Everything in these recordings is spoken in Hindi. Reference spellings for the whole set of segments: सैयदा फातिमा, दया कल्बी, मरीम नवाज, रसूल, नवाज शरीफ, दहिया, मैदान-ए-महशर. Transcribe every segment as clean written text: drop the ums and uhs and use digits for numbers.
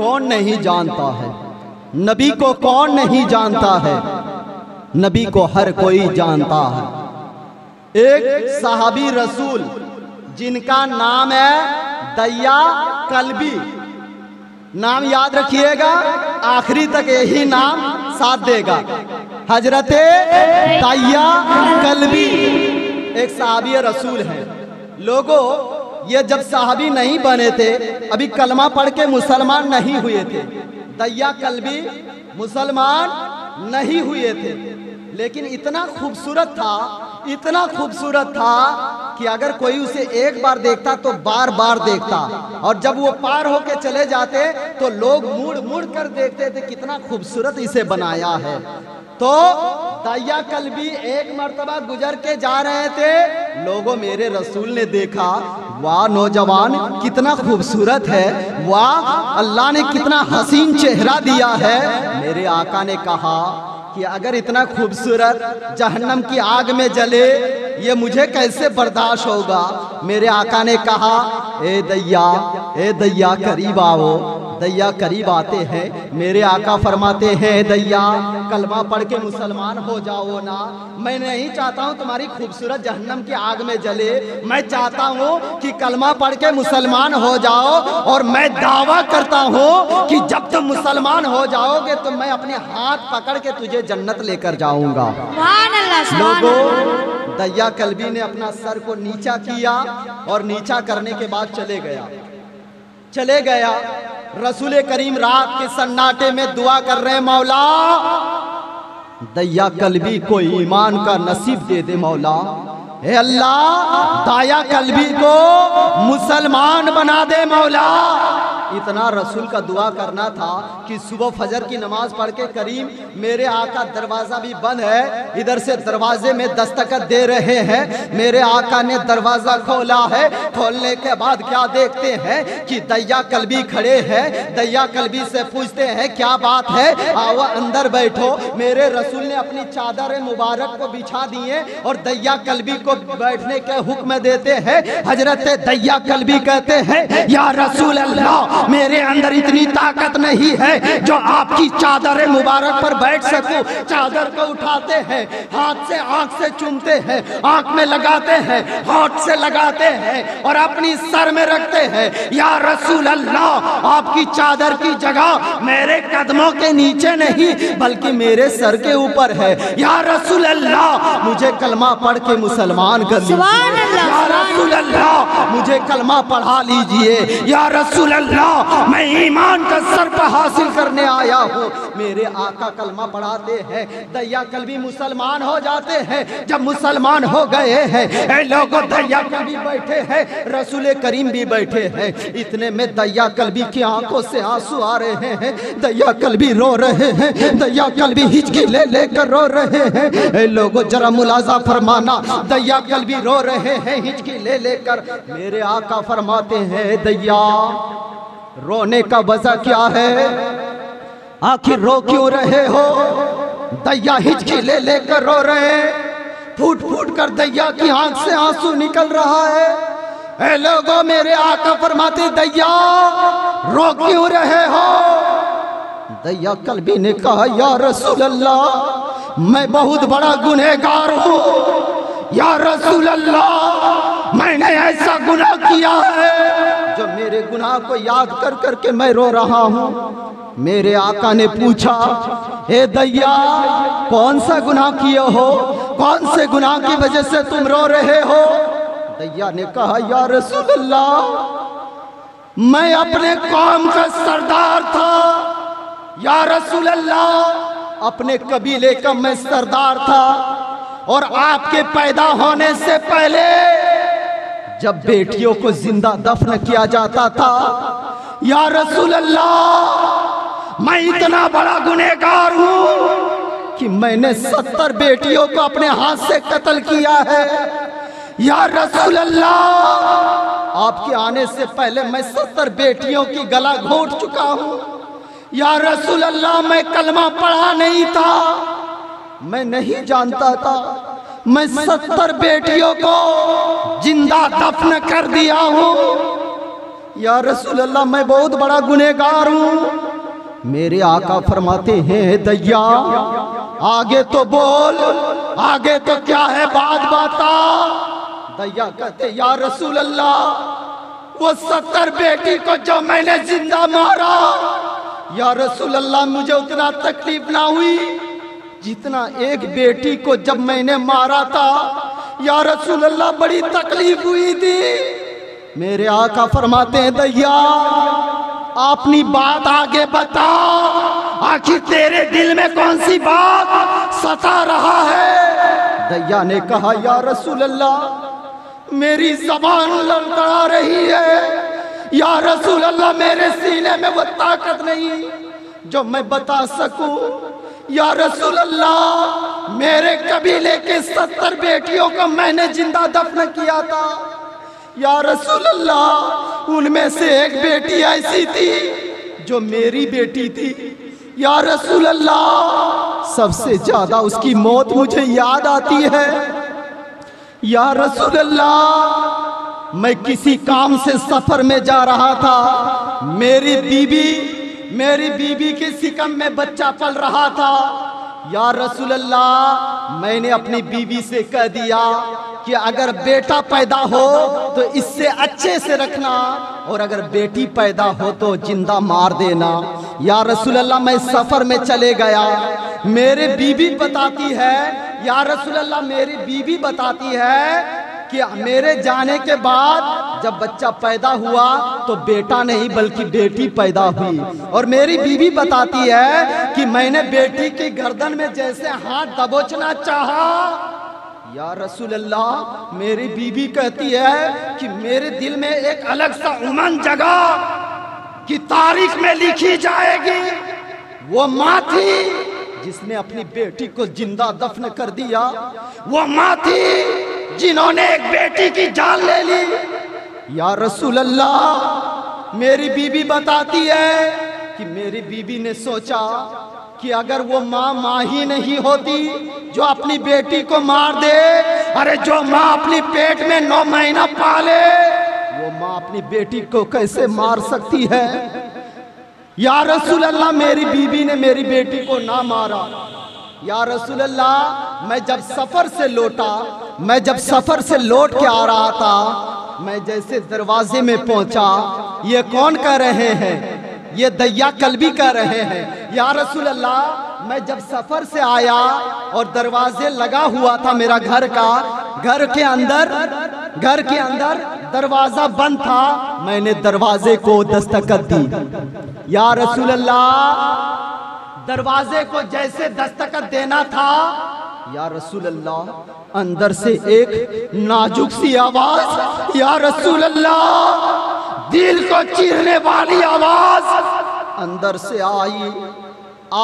कौन नहीं जानता है, नबी को कौन नहीं जानता है, नबी को हर कोई जानता है। एक सहाबी रसूल जिनका नाम है दया कल्बी, नाम याद रखिएगा, आखिरी तक यही नाम साथ देगा, हजरते दहिया कल्बी एक सहाबी रसूल है। लोगों, ये जब सहाबी नहीं बने थे, अभी कलमा पढ़ के मुसलमान नहीं हुए थे, दहिया कल्बी मुसलमान नहीं हुए थे, लेकिन इतना खूबसूरत था, इतना खूबसूरत था कि अगर कोई उसे एक बार देखता तो बार बार देखता, और जब वो पार होके चले जाते तो लोग मुड़ मुड़ कर देखते थे कितना खूबसूरत इसे बनाया है। तो दहिया कल्बी एक मर्तबा गुजर के जा रहे थे, लोगों मेरे रसूल ने देखा, वाह नौजवान कितना खूबसूरत है, वाह अल्लाह ने कितना हसीन चेहरा दिया है। मेरे आका ने कहा कि अगर इतना खूबसूरत जहन्नम की आग में जले, ये मुझे कैसे बर्दाश्त होगा। मेरे आका ने कहा, ए दहिया करीब आओ। दहिया करीब आते हैं, मेरे आका फरमाते हैं, दहिया कलमा पढ़ के मुसलमान हो जाओ ना, मैं नहीं चाहता हूँ तुम्हारी खूबसूरत जहन्नम की आग में जले, मैं चाहता हूँ कि कलमा पढ़ के मुसलमान हो जाओ, और मैं दावा करता हूँ कि जब तुम मुसलमान हो जाओगे तो मैं अपने हाथ पकड़ के तुझे जन्नत लेकर जाऊंगा। लोगों, दहिया कल्बी ने अपना सर को नीचा किया और नीचा करने के बाद चले गया। रसूल करीम रात के सन्नाटे में दुआ कर रहे हैं, मौला दहिया कल्बी को ईमान का नसीब दे दे, मौला ए अल्लाह दहिया कल्बी को मुसलमान बना दे मौला। इतना रसूल का दुआ करना था कि सुबह फजर की नमाज पढ़ के करीम मेरे आका, दरवाज़ा भी बंद है, इधर से दरवाजे में दस्तकत दे रहे हैं, मेरे आका ने दरवाज़ा खोला है। खोलने के बाद क्या देखते हैं कि दहिया कल्बी खड़े हैं। दहिया कल्बी से पूछते हैं, क्या बात है, आओ अंदर बैठो। मेरे रसूल ने अपनी चादर मुबारक को बिछा दिए और दहिया कल्बी को बैठने के हुक्म देते हैं। हजरत दहिया कल्बी कहते हैं, या रसूल अल्लाह, मेरे अंदर इतनी ताकत नहीं है जो आपकी चादर मुबारक पर बैठ सकूं। चादर को उठाते हैं, हाथ से आंख से चूमते हैं, आंख में लगाते हैं, हाथ से लगाते हैं और अपनी सर में रखते हैं। या रसूल अल्लाह, आपकी चादर की जगह मेरे कदमों के नीचे नहीं बल्कि मेरे सर के ऊपर है। या रसूल अल्लाह, मुझे कलमा पढ़ के मुसलमान कर लीजिए। या रसूल अल्लाह, मुझे कलमा पढ़ा लीजिए। या रसूल अल्लाह, मैं ईमान का सर्प हासिल करने आया हूँ। मेरे आका कलमा पढ़ाते हैं, दहिया कल्बी मुसलमान हो जाते हैं। जब मुसलमान हो गए हैं, लोगों, दहिया कल्बी बैठे हैं, रसूल करीम भी बैठे हैं। इतने में दहिया कल्बी की आंखों से आंसू आ रहे हैं, दहिया कल्बी रो रहे हैं, दहिया कल्बी हिचकी ले लेकर रो रहे हैं। लोगों, जरा मुलाजा फरमाना, दहिया कल्बी रो रहे हैं हिचकी ले लेकर। मेरे आका फरमाते हैं, दहिया रोने का वजह क्या है, आखिर रो क्यों रहे हो। दहिया हिचकी ले लेकर रो रहे, फूट फूट कर दहिया की आंख से आंसू निकल रहा है। ए लोगों, मेरे आका फरमाते, दहिया रो क्यों रहे हो। दहिया कल्बी ने कहा, या रसूल अल्लाह, मैं बहुत बड़ा गुनहगार हूँ। या रसूल अल्लाह, मैंने ऐसा गुनाह किया है जो मेरे गुनाह को याद कर करके मैं रो रहा हूँ। मेरे आका ने पूछा, ए दहिया, कौन सा गुनाह किए हो, कौन से गुनाह की वजह से तुम रो रहे हो। दहिया ने कहा, या रसूल अल्लाह, मैं अपने कौम का सरदार था। या रसूल अल्लाह, अपने कबीले का मैं सरदार था, और आपके पैदा होने से पहले जब बेटियों को जिंदा दफन किया जाता था, या रसूल अल्लाह, मैं इतना बड़ा गुनहगार हूँ कि मैंने 70 बेटियों को अपने हाथ से कत्ल किया है। या रसूल अल्लाह, आपके आने से पहले मैं 70 बेटियों की गला घोंट चुका हूँ। या रसूल अल्लाह, मैं कलमा पढ़ा नहीं था, मैं नहीं जानता था, मैं 70 बेटियों को जिंदा दफन कर दिया हूँ। या रसूल अल्लाह मैं बहुत बड़ा गुनहगार हूँ। मेरे आका फरमाते हैं दहिया आगे तो बोल, आगे तो क्या है बात बाता। दहिया कहते या रसूल अल्लाह वो 70 बेटी को जो मैंने जिंदा मारा, या रसूल अल्लाह मुझे उतना तकलीफ ना हुई जितना एक बेटी को जब मैंने मारा था, या रसूल अल्लाह बड़ी तकलीफ हुई थी। मेरे आका फरमाते हैं दहिया अपनी बात आगे बता, आखिर तेरे दिल में कौन सी बात सता रहा है। दहिया ने कहा या रसूल अल्लाह मेरी जबान लड़खड़ा रही है, या रसूल अल्लाह मेरे सीने में वो ताकत नहीं जो मैं बता सकूं, या रसूल अल्लाह मेरे कबीले के 70 बेटियों को मैंने जिंदा दफन किया था, या रसूल अल्लाह उनमें से एक बेटी ऐसी थी जो मेरी बेटी थी, या रसूल अल्लाह सबसे ज्यादा उसकी मौत मुझे याद आती है, या रसूल अल्लाह मैं किसी काम से सफर में जा रहा था, मेरी बीबी के सिकम में बच्चा पल रहा था, या रसूल अल्लाह मैंने अपनी बीवी से कह दिया कि अगर बेटा पैदा हो तो इससे अच्छे से रखना और अगर बेटी पैदा हो तो जिंदा मार देना। या रसूल अल्लाह मैं सफर में चले गया, मेरे बीवी बताती है, या रसूल अल्लाह मेरी बीवी बताती है कि मेरे जाने के बाद जब बच्चा पैदा हुआ तो बेटा नहीं बल्कि बेटी पैदा हुई, और मेरी बीवी बताती है कि मैंने बेटी की गर्दन में जैसे हाथ दबोचना चाहा, या रसूल अल्लाह मेरी बीवी कहती है कि मेरे दिल में एक अलग सा उमंग जगा कि तारीख में लिखी जाएगी वो माँ थी जिसने अपनी बेटी को जिंदा दफन कर दिया, वो माँ थी जिन्होंने एक बेटी की जान ले ली। या रसूल अल्लाह मेरी बीबी बताती है कि मेरी बीबी ने सोचा कि अगर वो माँ ही नहीं होती जो अपनी बेटी को मार दे, अरे जो माँ अपनी पेट में 9 महीना पाले वो माँ अपनी बेटी को कैसे मार सकती है। या रसूल अल्लाह मेरी बीबी ने मेरी बेटी को ना मारा। या रसूल अल्लाह मैं जब सफर से लौट के आ रहा था, मैं जैसे दरवाजे में पहुंचा, ये कौन कह रहे हैं, ये दया कल्बी कह रहे हैं। या रसूल अल्लाह मैं जब सफर से आया और दरवाजे लगा हुआ था मेरा घर का, घर के अंदर दरवाजा बंद था, मैंने दरवाजे को दस्तकत दी। या रसूल अल्लाह दरवाजे को जैसे दस्तकत देना था, या रसूल अल्लाह अंदर से एक नाजुक सी आवाज, या रसूल अल्लाह दिल को चीरने वाली आवाज अंदर से आई,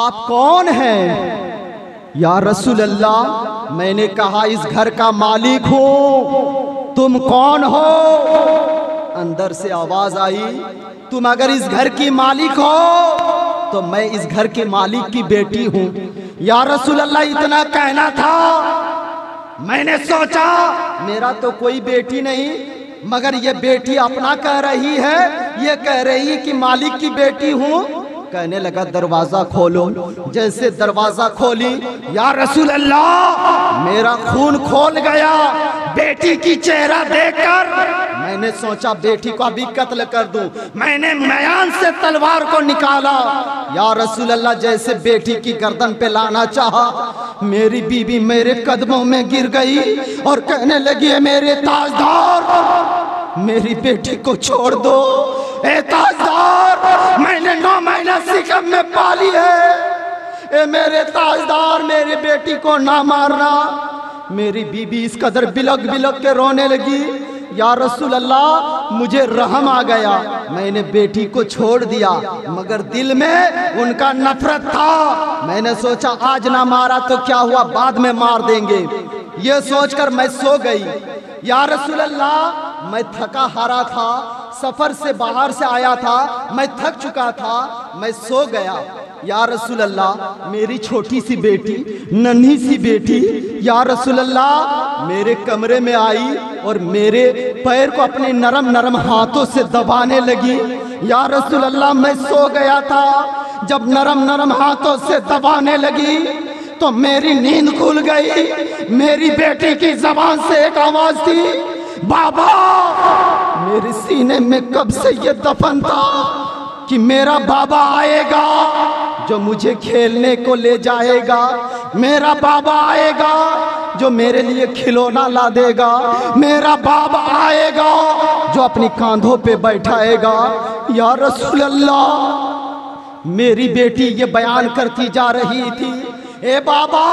आप कौन हैं। या रसूल अल्लाह मैंने कहा इस घर का मालिक हूं, तुम कौन हो। अंदर से आवाज आई तुम अगर इस घर की मालिक हो तो मैं इस घर के मालिक की बेटी हूँ। या रसूल अल्लाह इतना कहना था, मैंने सोचा मेरा तो कोई बेटी नहीं मगर ये बेटी अपना कह रही है, ये कह रही है कि मालिक की बेटी हूँ। कहने लगा दरवाजा खोलो, जैसे दरवाजा खोली या रसूल अल्लाह मेरा खून खोल गया। बेटी की चेहरा देखकर मैंने सोचा बेटी को अभी कत्ल कर दूं, मैंने म्यान से तलवार को निकाला। या रसूल अल्लाह जैसे बेटी की गर्दन पे लाना चाहा, मेरी बीबी मेरे कदमों में गिर गई और कहने लगी है मेरे ताजदार मेरी बेटी को छोड़ दो, ए ताजदार मैंने 9 महीना सिकम में पाली है, ए मेरे ताजदार मेरी बेटी को ना मारना। मेरी बीबी इस कदर बिलक बिलक के रोने लगी, या रसूल अल्लाह मुझे रहम आ गया, मैंने बेटी को छोड़ दिया मगर दिल में उनका नफरत था। मैंने सोचा आज ना मारा तो क्या हुआ, बाद में मार देंगे, ये सोचकर मैं सो गई। या रसूल अल्लाह मैं थका हारा था, सफर से बाहर से आया था, मैं थक चुका था, मैं सो गया। या रसूल अल्लाह मेरी छोटी सी बेटी, नन्ही सी बेटी या रसूल अल्लाह मेरे कमरे में आई और मेरे पैर को अपने नरम नरम हाथों से दबाने लगी। या रसूल अल्लाह मैं सो गया था, जब नरम नरम हाथों से दबाने लगी तो मेरी नींद खुल गई। मेरी बेटी की जबान से एक आवाज़ थी, बाबा। मेरे सीने में कब से ये दफन था कि मेरा बाबा आएगा जो मुझे खेलने को ले जाएगा, मेरा बाबा आएगा जो मेरे लिए खिलौना ला देगा, मेरा बाबा आएगा जो अपनी कांधों पे बैठाएगा। या रसूल अल्लाह मेरी बेटी ये बयान करती जा रही थी, ए बाबा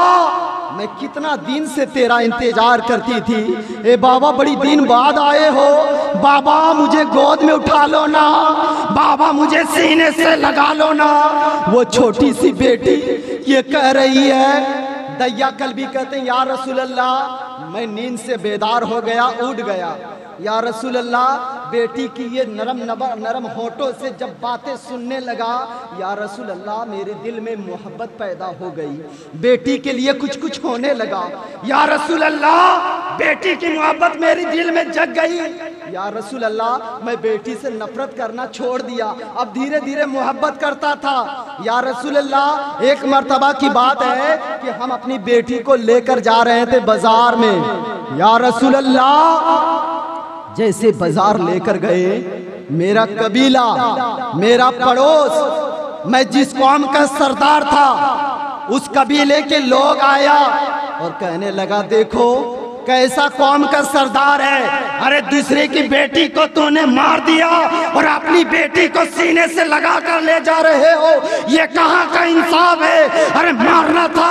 मैं कितना दिन से तेरा इंतजार करती थी, ए बाबा बड़ी दिन बाद आए हो, बाबा मुझे गोद में उठा लो ना, बाबा मुझे सीने से लगा लो ना। वो छोटी सी बेटी ये कह रही है। दया कल्बी कहते हैं, या रसूल अल्लाह मैं नींद से बेदार हो गया, उठ गया। या रसूल अल्लाह बेटी की ये नरम होठों से जब बातें सुनने लगा, या रसूल अल्लाह मेरे दिल में मोहब्बत पैदा हो गई, बेटी के लिए कुछ कुछ होने लगा। या रसूल अल्लाह बेटी की मोहब्बत मेरे दिल में जग गई। या रसूल अल्लाह मैं बेटी से नफरत करना छोड़ दिया, अब धीरे धीरे मोहब्बत करता था। या रसूल अल्लाह एक मर्तबा की बात है कि हम अपनी बेटी को लेकर जा रहे थे बाजार में। या रसूल अल्लाह जैसे बाजार लेकर गए, मेरा कबीला, मेरा पड़ोस, मैं जिस कौम का सरदार था उस कबीले के लोग आया और कहने लगा, देखो कैसा कौम का सरदार है, अरे दूसरे की बेटी को तूने मार दिया और अपनी बेटी को सीने से लगा कर ले जा रहे हो, ये कहाँ का इंसाफ है। अरे मारना था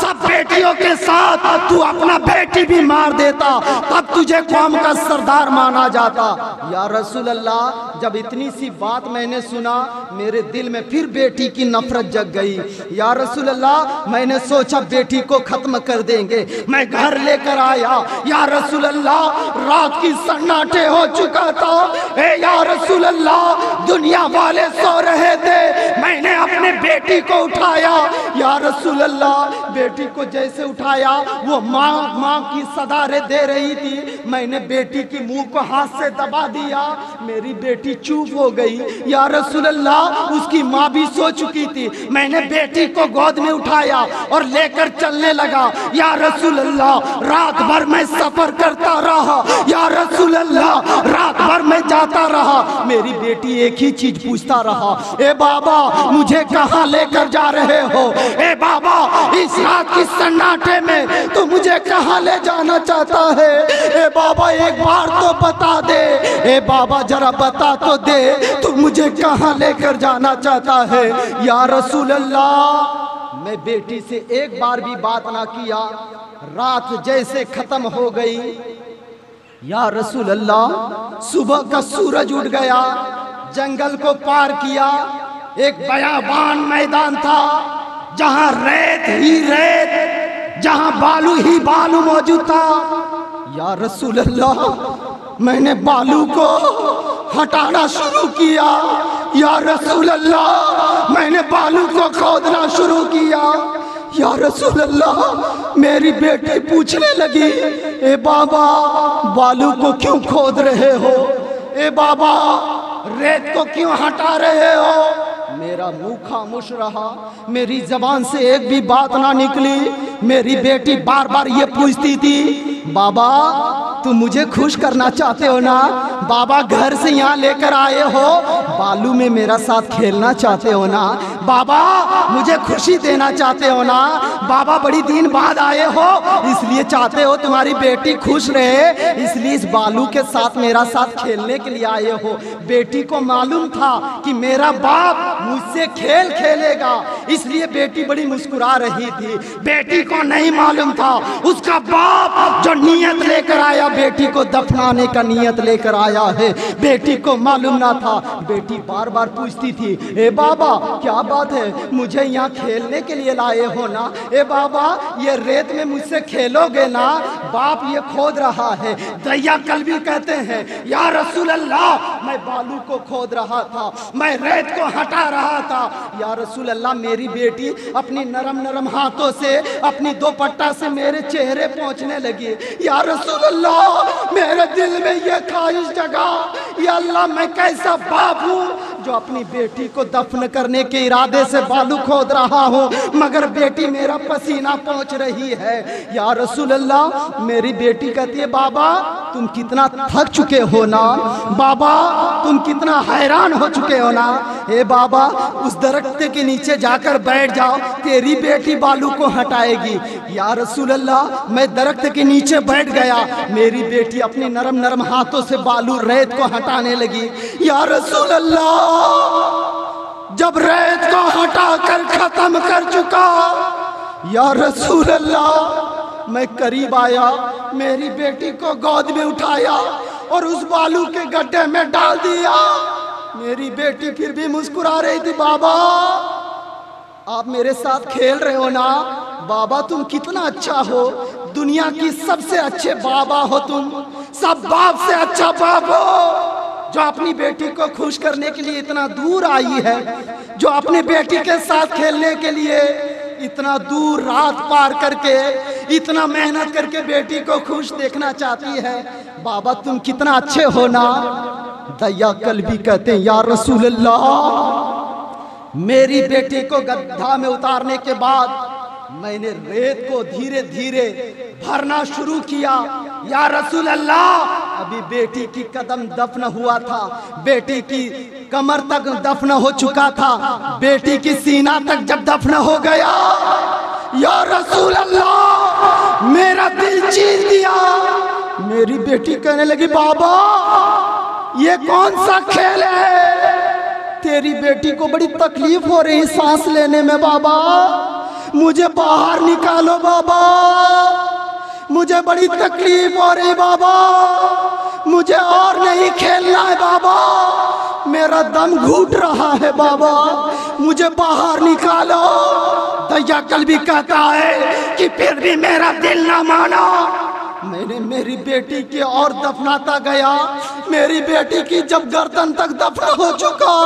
सब बेटियों के साथ, तू अपना बेटी भी मार देता तब तुझे कौम का सरदार माना जाता। या रसूल अल्लाह जब इतनी सी बात मैंने सुना, मेरे दिल में फिर बेटी की नफरत जग गई। या रसूल अल्लाह मैंने सोचा बेटी को खत्म कर देंगे, मैं घर लेकर आया। या रसूल अल्लाह रात की सन्नाटे हो चुका था। ए या रसूल अल्लाह दुनिया वाले सो रहे थे, मैंने अपने बेटी को उठाया। या रसूल अल्लाह बेटी को जैसे उठाया, वो माँ की सदारे दे रही थी, मैंने बेटी की मुंह को हाथ से दबा दिया, मेरी बेटी चुप हो गई। या रसूल अल्लाह उसकी माँ भी सो चुकी थी, मैंने बेटी को गोद में उठाया और लेकर चलने लगा। या रसूल अल्लाह रात भर मैं सफर करता रहा। या रसूल अल्लाह रात भर मैं जाता रहा, मेरी बेटी एक ही चीज पूछता रहा, ए बाबा मुझे कहाँ लेकर जा रहे हो, ए बाबा इस रात की सन्नाटे में तू मुझे कहाँ ले जाना चाहता है, ए बाबा एक बार तो बता दे, ए बाबा जरा बता तो दे तू मुझे कहाँ लेकर जाना चाहता है। या रसूल अल्लाह मैं बेटी से एक बार भी बात ना किया। रात जैसे खत्म हो गई, या रसूल अल्लाह सुबह का सूरज उठ गया, जंगल को पार किया, एक बयाबान मैदान था जहां रेत ही रेत, जहां बालू ही बालू मौजूद था। या रसूल अल्लाह मैंने बालू को हटाना शुरू किया। या रसूल अल्लाह मैंने बालू को खोदना शुरू किया। या रसूल अल्लाह मेरी बेटी पूछने लगी, ए बाबा बालू को क्यों खोद रहे हो, ए बाबा रेत को क्यों हटा रहे हो। मेरा मुंह खामोश रहा, मेरी जबान से एक भी बात ना निकली। मेरी बेटी बार बार ये पूछती थी, बाबा तुम मुझे खुश करना चाहते हो ना, बाबा घर से यहाँ लेकर आए हो, बालू में मेरा साथ खेलना चाहते हो ना, बाबा मुझे खुशी देना चाहते हो ना, बाबा बड़ी दिन बाद आए हो इसलिए चाहते हो तुम्हारी बेटी खुश रहे, इसलिए इस बालू के साथ मेरा साथ खेलने के लिए आए हो। बेटी को मालूम था कि मेरा बाप मुझसे खेल खेलेगा, इसलिए बेटी बड़ी मुस्कुरा रही थी। बेटी को नहीं मालूम था उसका बाप जो नियत लेकर आया, बेटी को दफनाने का नियत लेकर आया है। बेटी को मालूम ना था, बेटी बार बार पूछती थी, ए बाबा क्या बात है मुझे यहाँ खेलने के लिए लाए हो ना, ए बाबा ये रेत में मुझसे खेलोगे ना, बाप ये खोद रहा है। दया कल्बी कहते हैं, या रसूल अल्लाह मैं बालू को खोद रहा था, मैं रेत को हटा रहा था। या रसूल अल्लाह, मेरी बेटी अपनी नरम नरम हाथों से अपनी दोपट्टा से मेरे चेहरे पहुँचने लगी। या रसूल अल्लाह, मेरे दिल में ये ख्वाहिश जगा, या अल्लाह मैं कैसा बाप हूँ जो अपनी बेटी को दफन करने के इरादे से बालू खोद रहा हो, मगर बेटी मेरा पसीना पहुंच रही है। या रसूल अल्लाह, मेरी बेटी कहती है, बाबा तुम कितना थक चुके हो ना, बाबा तुम कितना हैरान हो चुके हो ना, हे बाबा उस दरख्त के नीचे जाकर बैठ जाओ, तेरी बेटी बालू को हटाएगी। या रसूल अल्लाह, मैं दरख्त के नीचे बैठ गया, मेरी बेटी अपने नरम नरम हाथों से बालू रेत को हटाने लगी। या रसूल अल्लाह, जब रेत को हटा कर खत्म कर चुका, या रसूल अल्लाह मैं करीब आया, मेरी बेटी को गोद में उठाया और उस बालू के गड्ढे में डाल दिया। मेरी बेटी फिर भी मुस्कुरा रही थी, बाबा आप मेरे साथ खेल रहे हो ना, बाबा तुम कितना अच्छा हो, दुनिया की सबसे अच्छे बाबा हो, तुम सब बाप से अच्छा बाप हो जो अपनी बेटी को खुश करने के लिए इतना दूर आई है, जो अपनी बेटी के साथ खेलने के लिए इतना दूर रात पार करके इतना मेहनत करके बेटी को खुश देखना चाहती है, बाबा तुम कितना अच्छे हो ना। दया कल्बी कहते हैं, या रसूल अल्लाह, मेरी बेटी को गड्ढा में उतारने के बाद मैंने रेत को धीरे धीरे भरना शुरू किया। या रसूल अल्लाह, अभी बेटी की कदम दफन हुआ था, बेटी की कमर तक दफन हो चुका था, बेटी की सीना तक जब दफन हो गया, या रसूल अल्लाह मेरा दिल चीर दिया। मेरी बेटी कहने लगी, बाबा ये कौन सा खेल है, तेरी बेटी को बड़ी तकलीफ हो रही सांस लेने में, बाबा मुझे बाहर निकालो, बाबा मुझे बड़ी तकलीफ हो रही, बाबा मुझे और नहीं खेलना है, बाबा मेरा दम घुट रहा है, बाबा मुझे बाहर निकालो। दया कल्बी कहता है कि फिर भी मेरा दिल ना माना, मैंने मेरी बेटी की और दफनाता गया। मेरी बेटी की जब गर्दन तक दफन हो चुका,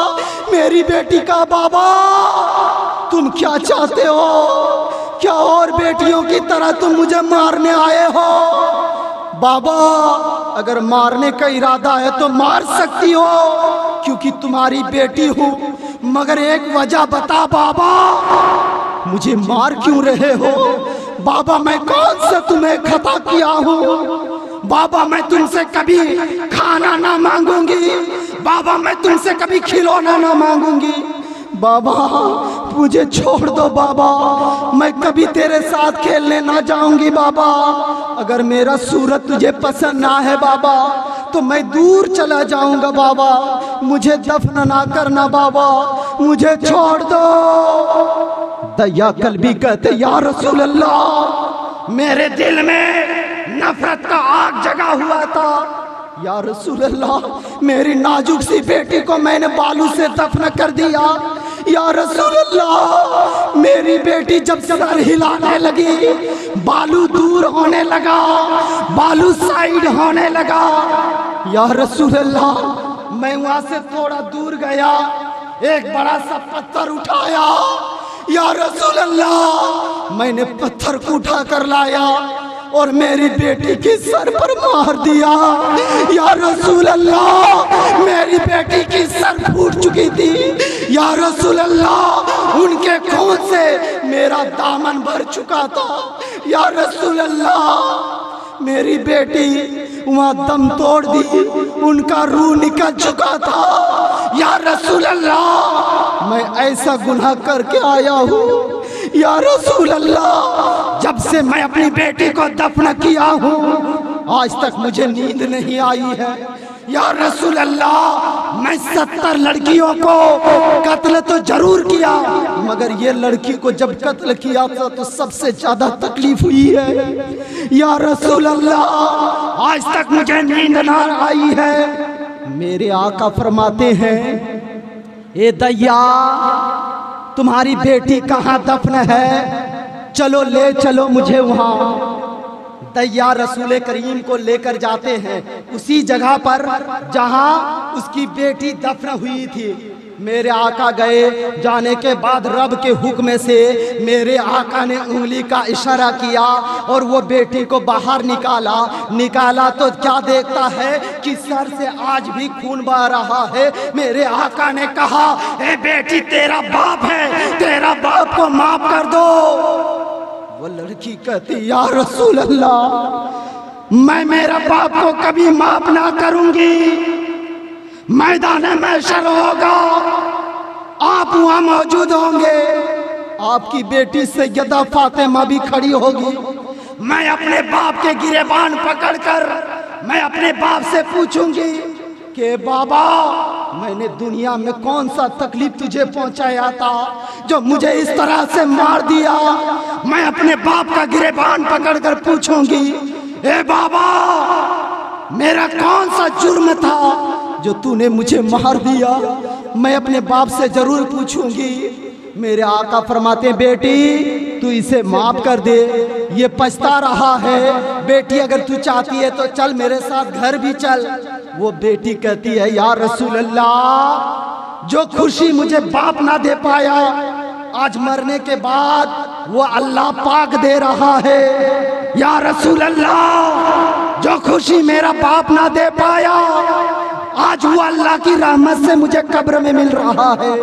मेरी बेटी का, बाबा तुम क्या चाहते हो, क्या और बेटियों की तरह तुम मुझे मारने आए हो, बाबा अगर मारने का इरादा है तो मार सकती हो, क्योंकि तुम्हारी बेटी हूँ, मगर एक वजह बता बाबा, मुझे मार क्यों रहे हो, बाबा मैं कौन सा तुम्हें खता किया हूँ, बाबा मैं तुमसे कभी खाना ना मांगूंगी, बाबा मैं तुमसे कभी खिलौना ना मांगूंगी, बाबा मुझे छोड़ दो, बाबा मैं कभी तेरे साथ खेलने ना जाऊंगी, बाबा अगर मेरा सूरत तुझे पसंद ना है बाबा तो मैं दूर चला जाऊंगा, बाबा मुझे दफन ना करना, बाबा मुझे छोड़ दो। दया कल्बी कहते, या रसूल अल्लाह, मेरे दिल में नफरत का आग जगा हुआ था, या रसूल अल्लाह, मेरी नाजुक सी बेटी को मैंने बालू से दफन कर दिया। या रसूल अल्लाह, मेरी बेटी जब सर हिलाने लगी, बालू दूर होने लगा, बालू साइड होने लगा। या रसूल अल्लाह, मैं वहाँ से थोड़ा दूर गया, एक बड़ा सा पत्थर उठाया। या रसूल अल्लाह, मैंने पत्थर को उठा कर लाया और मेरी बेटी के सर पर मार दिया। या रसूल अल्लाह, मेरी बेटी की सर फूट चुकी थी। या रसूल अल्लाह, उनके खून से मेरा दामन भर चुका था। या रसूल अल्लाह, मेरी बेटी वहाँ दम तोड़ दी, उनका रूह निकल चुका था। या रसूल अल्लाह, मैं ऐसा गुनाह करके आया हूँ। या रसूल अल्लाह, जब से मैं अपनी बेटी को दफन किया हूँ, आज तक मुझे नींद नहीं आई है। या रसूल अल्लाह, मैं 70 लड़कियों को कत्ल तो जरूर किया, मगर ये लड़की को जब कत्ल किया था तो सबसे ज्यादा तकलीफ हुई है। या रसूल अल्लाह, आज तक मुझे नींद ना आई है। मेरे आका फरमाते हैं, ए दया, तुम्हारी बेटी कहाँ दफन है, चलो ले चलो मुझे वहाँ। दहिया रसूल करीम को लेकर जाते हैं उसी जगह पर जहां उसकी बेटी दफन हुई थी। मेरे आका गए, जाने के बाद रब के हुक्म से मेरे आका ने उंगली का इशारा किया और वो बेटी को बाहर निकाला तो क्या देखता है कि सर से आज भी खून बह रहा है। मेरे आका ने कहा, ए बेटी तेरा बाप है, तेरा बाप को माफ कर दो। वो लड़की कहती, या रसूल अल्लाह, मैं मेरा बाप को कभी माफ ना करूंगी। मैदान-ए-महशर होगा, आप वहां मौजूद होंगे, आपकी बेटी सैयदा फातिमा भी खड़ी होगी। मैं अपने बाप के गिरेबान पकड़कर मैं अपने बाप से पूछूंगी कि बाबा, मैंने दुनिया में कौन सा तकलीफ तुझे पहुंचाया था जो मुझे इस तरह से मार दिया। मैं अपने बाप का गिरेबान पकड़कर पूछूंगी, ए बाबा, मेरा कौन सा जुर्म था जो तूने मुझे मार दिया। मैं अपने बाप से जरूर पूछूंगी। मेरे आका फरमाते, बेटी तू इसे माफ कर दे, ये पछता रहा है। बेटी अगर तू चाहती है तो चल मेरे साथ घर भी चल। वो बेटी कहती है, या रसूल अल्लाह, जो खुशी मुझे बाप ना दे पाया आज मरने के बाद वो अल्लाह पाक दे रहा है। या रसूल अल्लाह, जो खुशी मेरा बाप ना दे पाया आज वो अल्लाह की रहमत से मुझे कब्र में मिल रहा है।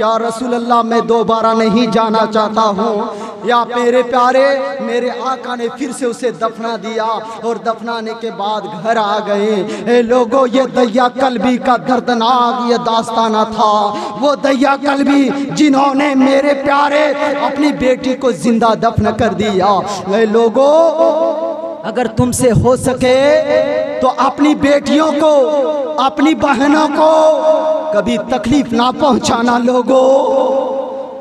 या रसूल अल्लाह, मैं दोबारा नहीं जाना चाहता हूँ। या मेरे प्यारे, मेरे आका ने फिर से उसे दफना दिया और दफनाने के बाद घर आ गए। ए लोगों, ये दया कल्बी का दर्दनाक ये दास्ताना था। वो दया कल्बी जिन्होंने मेरे प्यारे अपनी बेटी को जिंदा दफन कर दिया। ए लोगों, अगर तुमसे हो सके तो अपनी बेटियों को, अपनी बहनों को कभी तकलीफ ना पहुंचाना। लोगों,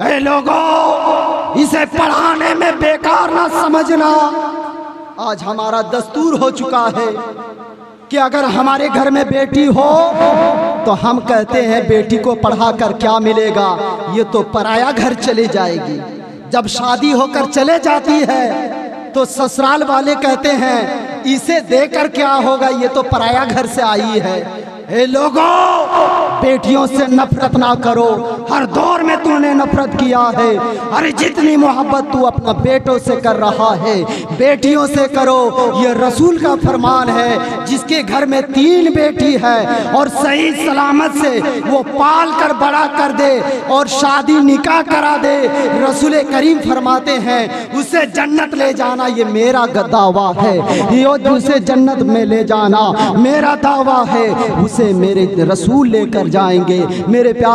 ऐ लोगों, इसे पढ़ाने में बेकार ना समझना। आज हमारा दस्तूर हो चुका है कि अगर हमारे घर में बेटी हो तो हम कहते हैं बेटी को पढ़ा कर क्या मिलेगा, ये तो पराया घर चले जाएगी। जब शादी होकर चले जाती है तो ससुराल वाले कहते हैं इसे देकर क्या होगा, ये तो पराया घर से आई है। ए लोगों, बेटियों से नफरत ना करो। हर दौर में तूने नफरत किया है। अरे जितनी मोहब्बत तू अपना बेटों से कर रहा है बेटियों से करो। ये रसूल का फरमान है, जिसके घर में 3 बेटी है और सही सलामत से वो पाल कर बड़ा कर दे और शादी निकाह करा दे, रसूल करीम फरमाते हैं उसे जन्नत ले जाना ये मेरा दावा है। ये उसे जन्नत में ले जाना मेरा दावा है। उसे मेरे रसूल लेकर जाएंगे। मेरे प्यार